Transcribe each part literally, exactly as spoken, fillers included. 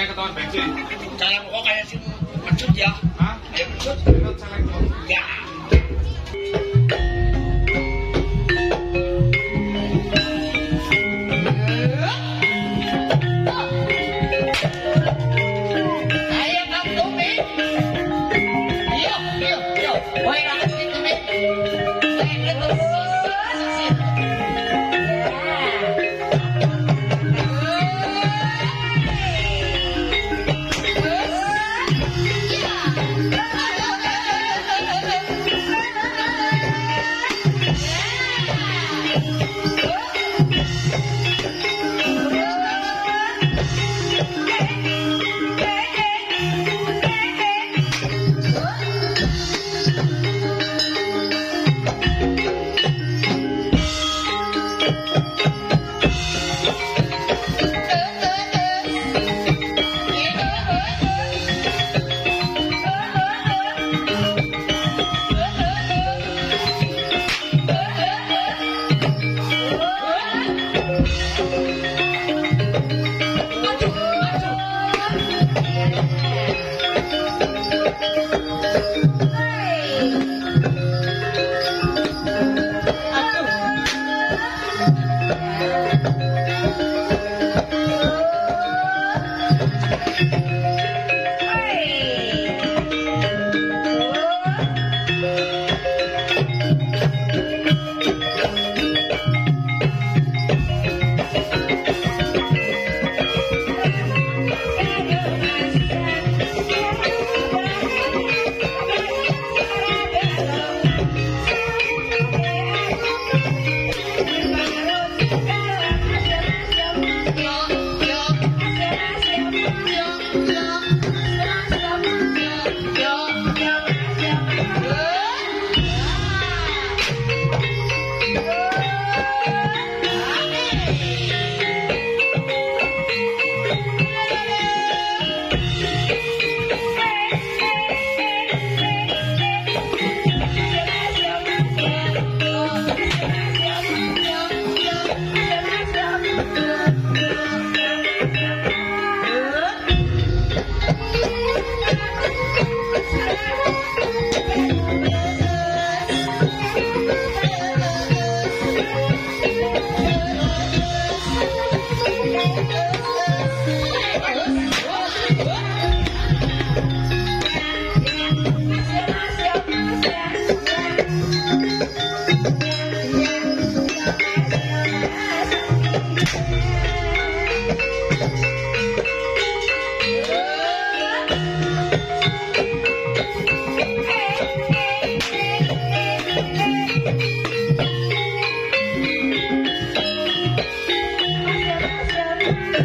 like about vaccine. Kaya mo kaya si Manchut ya? Ha? Ay Manchut? Ano talaga mo? Ya. Kaya ka tumi? Yo yo yo. Hoy na natin kami. Kaya ka Thank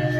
you.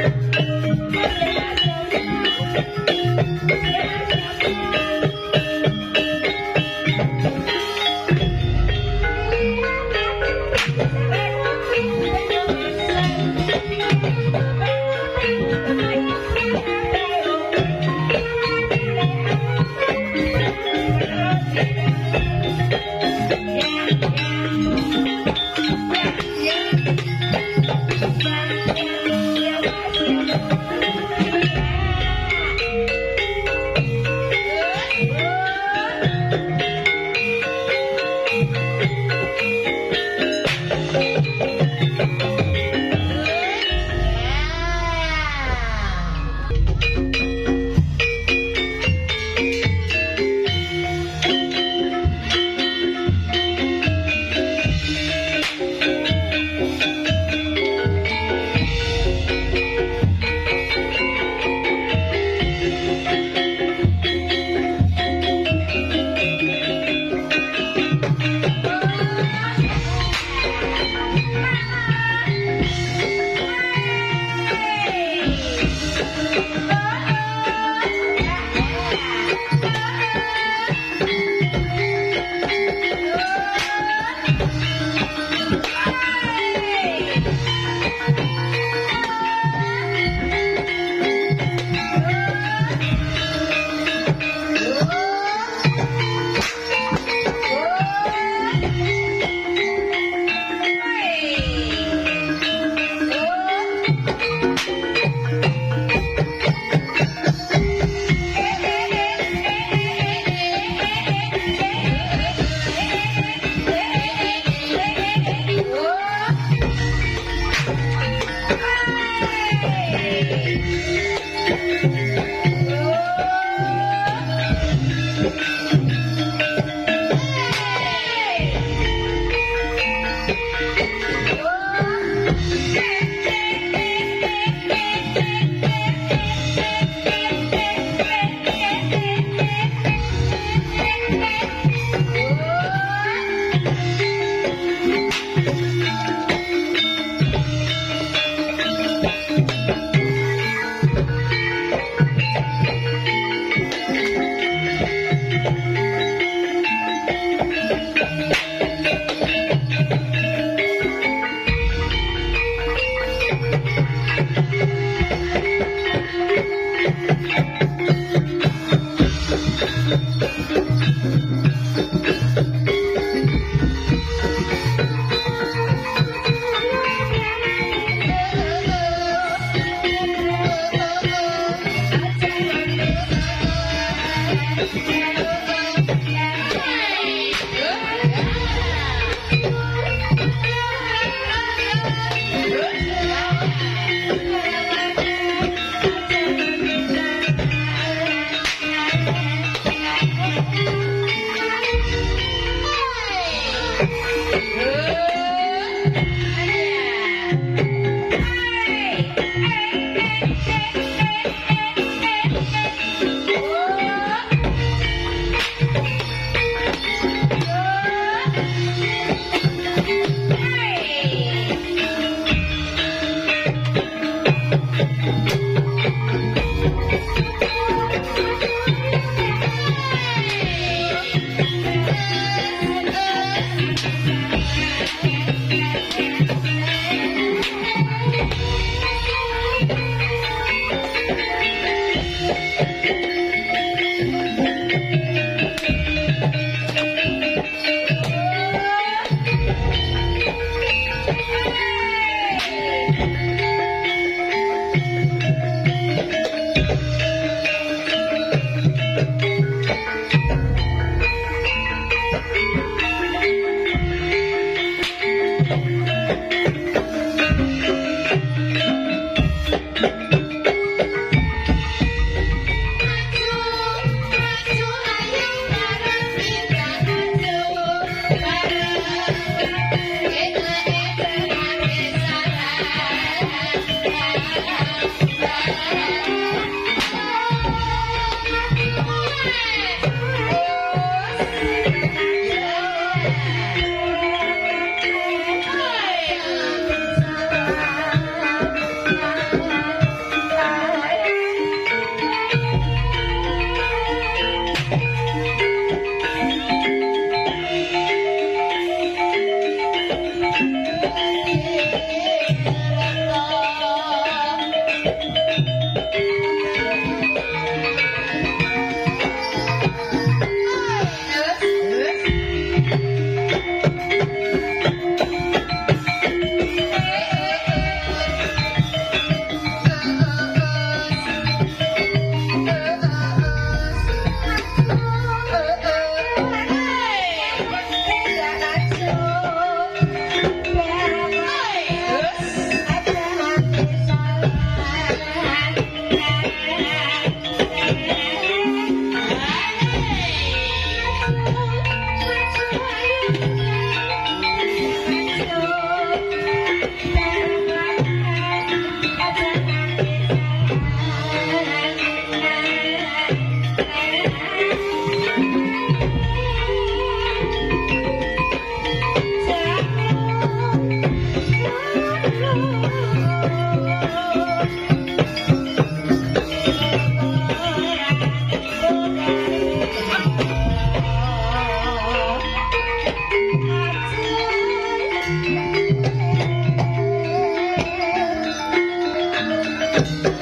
You